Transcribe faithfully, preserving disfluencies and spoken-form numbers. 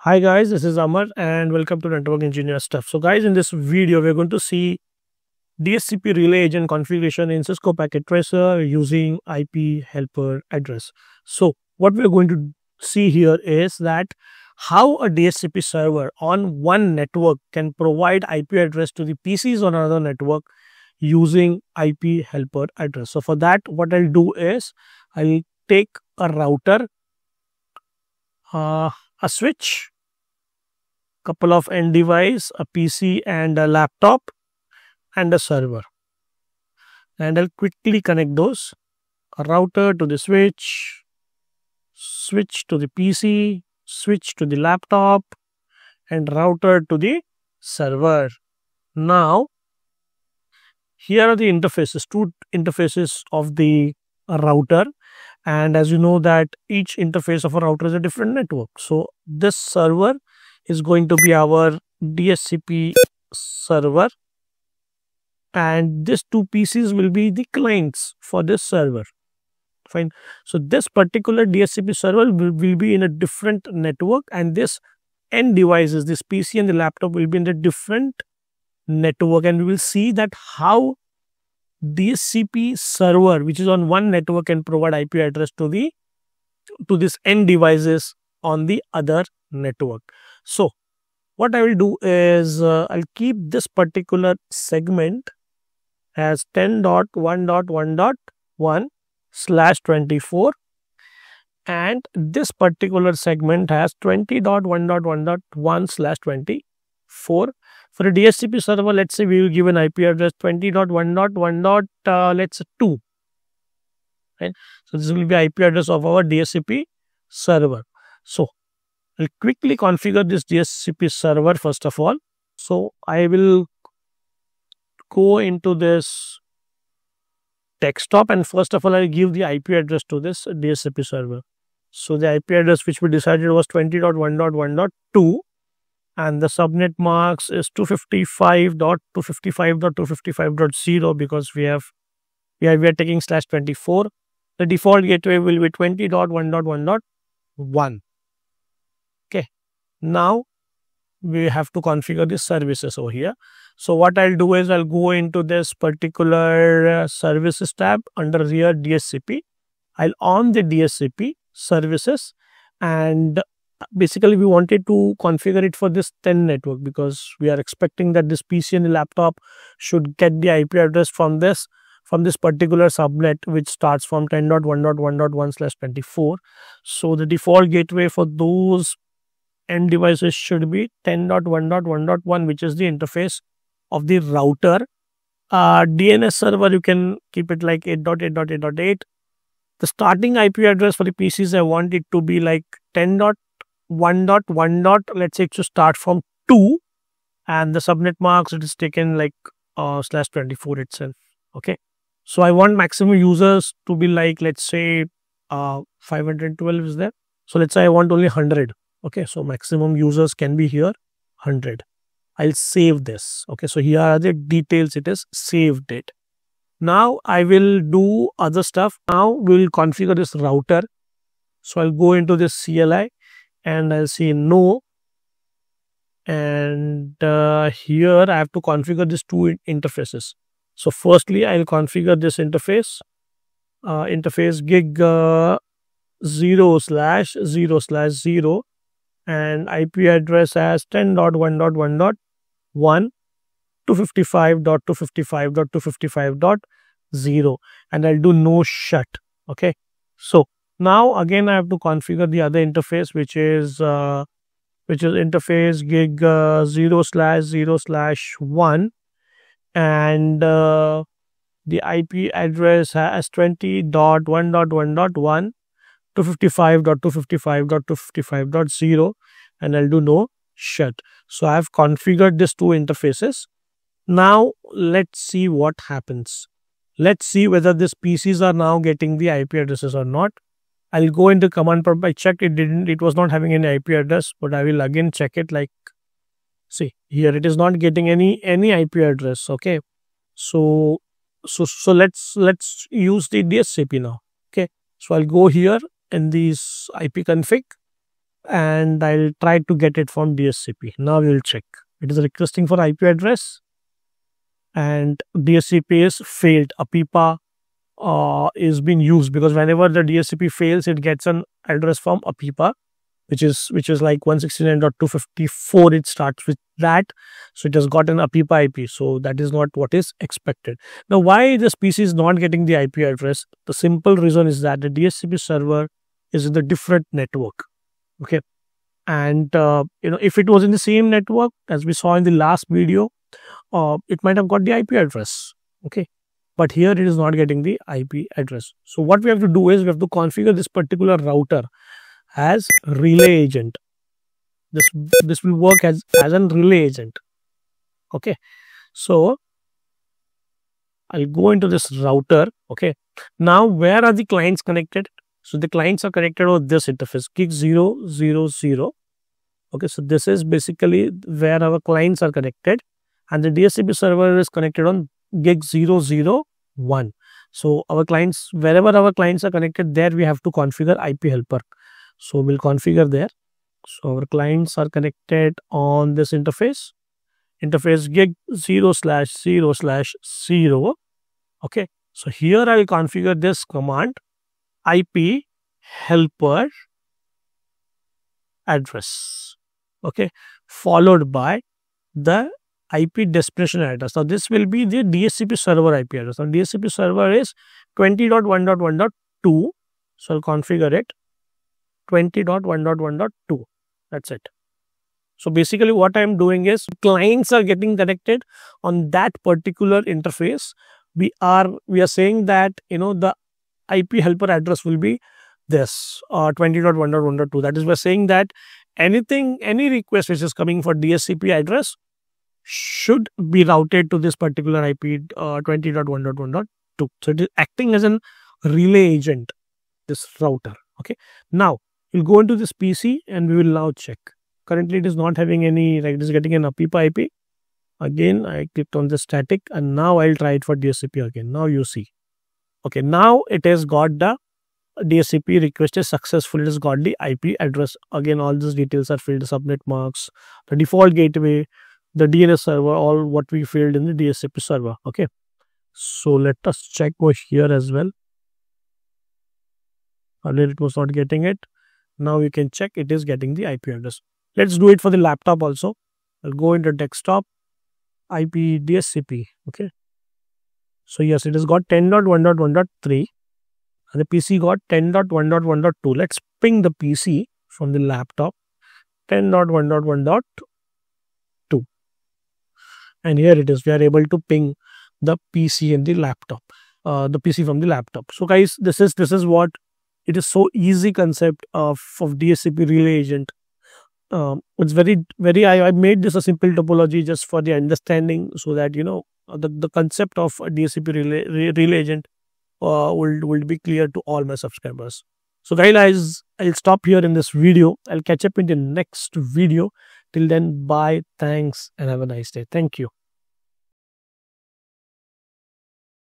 Hi guys, this is Amar and welcome to Network Engineer Stuff. So guys, in this video we're going to see D S C P relay agent configuration in Cisco Packet Tracer using I P helper address. So what we're going to see here is that how a D S C P server on one network can provide I P address to the P Cs on another network using I P helper address. So for that, what I'll do is I'll take a router, uh, a switch, couple of end device, a P C and a laptop and a server, and I'll quickly connect those, a router to the switch, switch to the P C, switch to the laptop and router to the server. Now here are the interfaces, two interfaces of the router, and as you know that each interface of a router is a different network. So this server is going to be our D S C P server and these two P Cs will be the clients for this server. Fine. So this particular D S C P server will, will be in a different network and this end devices, this P C and the laptop will be in a different network, and we will see that how D S C P server which is on one network can provide I P address to the to this end devices on the other network. So what I will do is uh, I'll keep this particular segment as ten dot one dot one dot one slash twenty-four and this particular segment has twenty dot one dot one dot one slash twenty-four. For a D S C P server, let's say we will give an I P address twenty dot one dot one. Uh, let's say two. Right? So this will be I P address of our D S C P server. So I'll quickly configure this D S C P server first of all. So I will go into this desktop and first of all I'll give the I P address to this D S C P server. So the I P address which we decided was twenty dot one dot one dot two and the subnet masks is two fifty-five dot two fifty-five dot two fifty-five dot zero because we have we are, we are taking slash twenty-four. The default gateway will be twenty dot one dot one dot one. Okay, now we have to configure the services over here. So what I'll do is I'll go into this particular uh, services tab under here D S C P. I'll on the D S C P services and basically we wanted to configure it for this ten network because we are expecting that this P C and the laptop should get the I P address from this from this particular subnet which starts from ten dot one dot one dot one slash twenty-four. So the default gateway for those end devices should be ten dot one dot one dot one, which is the interface of the router. Uh, D N S server, you can keep it like eight dot eight dot eight dot eight. The starting I P address for the P Cs, I want it to be like ten dot one dot one. Let's say it should start from two. And the subnet marks, it is taken like uh, slash twenty-four itself. Okay. So I want maximum users to be like, let's say uh, five hundred twelve is there. So let's say I want only one hundred. Okay, so maximum users can be here, one hundred. I'll save this. Okay, so here are the details. It is saved it. Now I will do other stuff. Now we'll configure this router. So I'll go into this C L I and I'll say no. And uh, here I have to configure these two interfaces. So firstly, I'll configure this interface. Uh, interface gig uh, zero slash zero slash zero. And I P address as ten dot one dot one dot one, two fifty-five dot two fifty-five dot two fifty-five dot zero, and I'll do no shut. Okay. So now again I have to configure the other interface, which is uh, which is interface gig uh, zero slash zero slash one, and uh, the I P address has twenty dot one dot one dot one. two fifty-five dot two fifty-five dot two fifty-five dot zero, and I'll do no shut. So I've configured these two interfaces. Now let's see what happens. Let's see whether these P Cs are now getting the I P addresses or not. I'll go into command prompt. I checked it didn't, it was not having any I P address, but I will again check it. Like, see here, it is not getting any any I P address. Okay, so so so let's let's use the D S C P now. So I'll go here in this I P config, and I'll try to get it from D S C P. Now we'll check. It is requesting for I P address, and D S C P is failed. A pipa uh, is being used, because whenever the D S C P fails, it gets an address from a pipa, which is which is like one sixty-nine dot two fifty-four. It starts with that, so it has got an A P I P I P. So that is not what is expected. Now, why this P C is not getting the I P address? The simple reason is that the D H C P server is in the different network. Okay, and uh, you know, if it was in the same network as we saw in the last video, uh, it might have got the I P address. Okay, but here it is not getting the I P address. So what we have to do is we have to configure this particular router as relay agent. This this will work as as a relay agent. Okay, so I'll go into this router. Okay, now where are the clients connected? So the clients are connected over this interface, gig zero zero zero. Okay, so this is basically where our clients are connected, and the D S C P server is connected on gig zero zero one. So our clients, wherever our clients are connected, there we have to configure I P helper. So we'll configure there. So our clients are connected on this interface, interface gig zero slash zero slash zero. Okay, so here I will configure this command, I P helper address. Okay, followed by the I P destination address. Now this will be the D H C P server I P address. Now D H C P server is twenty dot one dot one dot two. So I'll configure it. twenty dot one dot one dot two. That's it. So basically what I am doing is clients are getting connected on that particular interface. We are we are saying that, you know, the I P helper address will be this uh, twenty dot one dot one dot two. That is, we're saying that anything, any request which is coming for D S C P address should be routed to this particular I P uh, twenty dot one dot one dot two. So it is acting as a relay agent, this router. Okay, now we'll go into this P C and we will now check. Currently, it is not having any, like it is getting an A P I P. Again, I clicked on the static, and now I'll try it for D S C P again. Now you see. Okay, now it has got the D S C P request is successful. It has got the I P address. Again, all these details are filled, subnet marks, the default gateway, the D N S server, all what we filled in the D S C P server. Okay, so let us check over here as well. Earlier it was not getting it. Now you can check it is getting the I P address. Let's do it for the laptop also. I'll go into desktop, I P D S C P. Okay. So yes, it has got ten dot one dot one dot three and the P C got ten dot one dot one dot two. Let's ping the P C from the laptop, ten dot one dot one dot two. And here it is. We are able to ping the P C and the laptop, uh, the P C from the laptop. So guys, this is this is what it is. So easy concept of, of D S C P relay agent. Um, it's very, very, I, I made this a simple topology just for the understanding, so that, you know, the, the concept of D S C P relay, relay agent uh, will, will be clear to all my subscribers. So guys, I'll stop here in this video. I'll catch up in the next video. Till then, bye, thanks, and have a nice day. Thank you.